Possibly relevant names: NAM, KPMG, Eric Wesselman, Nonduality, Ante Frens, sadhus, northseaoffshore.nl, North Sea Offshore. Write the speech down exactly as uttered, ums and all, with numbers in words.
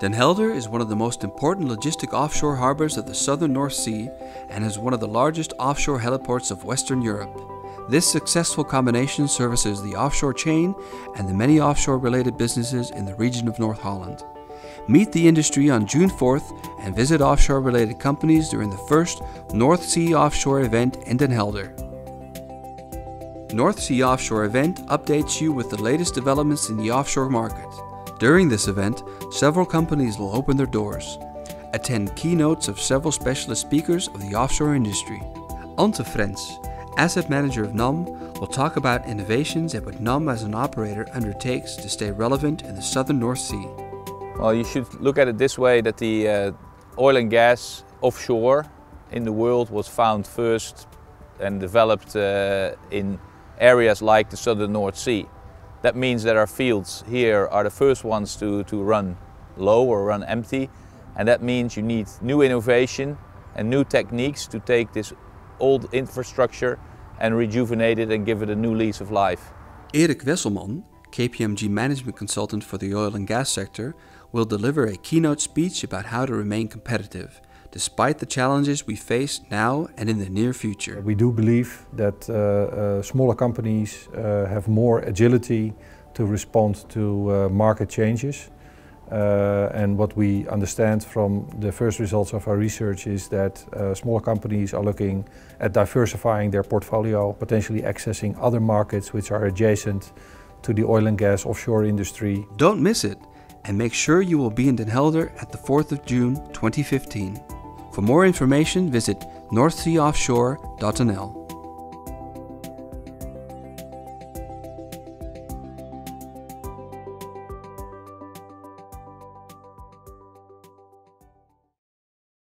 Den Helder is one of the most important logistic offshore harbors of the southern North Sea and is one of the largest offshore heliports of Western Europe. This successful combination services the offshore chain and the many offshore-related businesses in the region of North Holland. Meet the industry on June fourth and visit offshore-related companies during the first North Sea Offshore event in Den Helder. North Sea Offshore event updates you with the latest developments in the offshore market. During this event, several companies will open their doors. Attend keynotes of several specialist speakers of the offshore industry. Ante Frens, asset manager of N A M, will talk about innovations and what N A M as an operator undertakes to stay relevant in the southern North Sea. Well, you should look at it this way, that the uh, oil and gas offshore in the world was found first and developed uh, in areas like the southern North Sea. That means that our fields here are the first ones to, to run low or run empty, and that means you need new innovation and new techniques to take this old infrastructure and rejuvenate it and give it a new lease of life. Eric Wesselman, K P M G management consultant for the oil and gas sector, will deliver a keynote speech about how to remain competitive, despite the challenges we face now and in the near future. We do believe that uh, uh, smaller companies uh, have more agility to respond to uh, market changes. Uh, and what we understand from the first results of our research is that uh, smaller companies are looking at diversifying their portfolio, potentially accessing other markets which are adjacent to the oil and gas offshore industry. Don't miss it, and make sure you will be in Den Helder at the fourth of June twenty fifteen. For more information, visit north sea offshore dot n l.